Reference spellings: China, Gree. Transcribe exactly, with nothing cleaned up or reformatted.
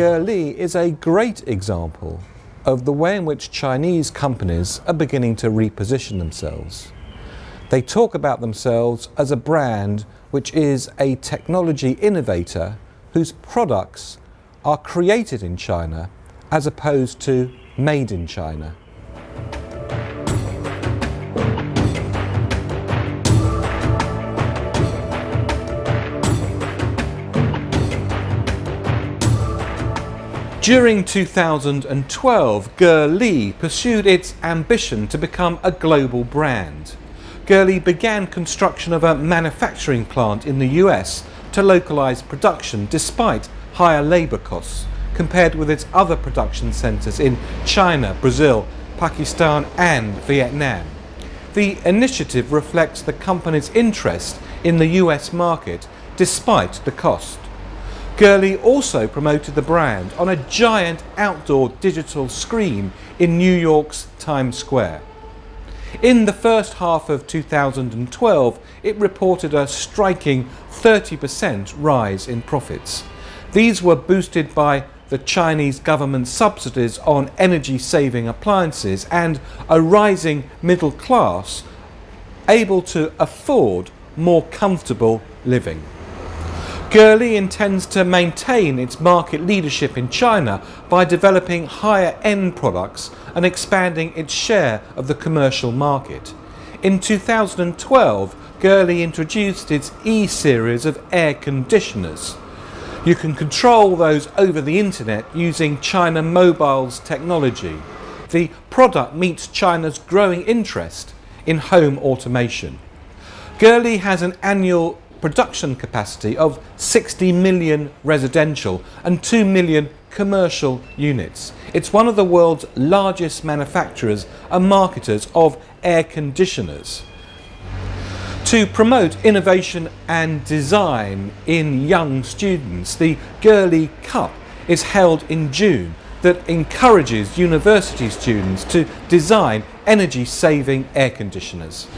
Gree is a great example of the way in which Chinese companies are beginning to reposition themselves. They talk about themselves as a brand which is a technology innovator whose products are created in China as opposed to made in China. During two thousand twelve, Gree pursued its ambition to become a global brand. Gree began construction of a manufacturing plant in the U S to localise production despite higher labour costs compared with its other production centres in China, Brazil, Pakistan and Vietnam. The initiative reflects the company's interest in the U S market despite the cost. Gree also promoted the brand on a giant outdoor digital screen in New York's Times Square. In the first half of two thousand twelve, it reported a striking thirty percent rise in profits. These were boosted by the Chinese government subsidies on energy-saving appliances and a rising middle class able to afford more comfortable living. Gree intends to maintain its market leadership in China by developing higher-end products and expanding its share of the commercial market. In two thousand twelve, Gree introduced its E-series of air conditioners. You can control those over the internet using China Mobile's technology. The product meets China's growing interest in home automation. Gree has an annual production capacity of sixty million residential and two million commercial units. It's one of the world's largest manufacturers and marketers of air conditioners. To promote innovation and design in young students, the Gree Cup is held in June that encourages university students to design energy-saving air conditioners.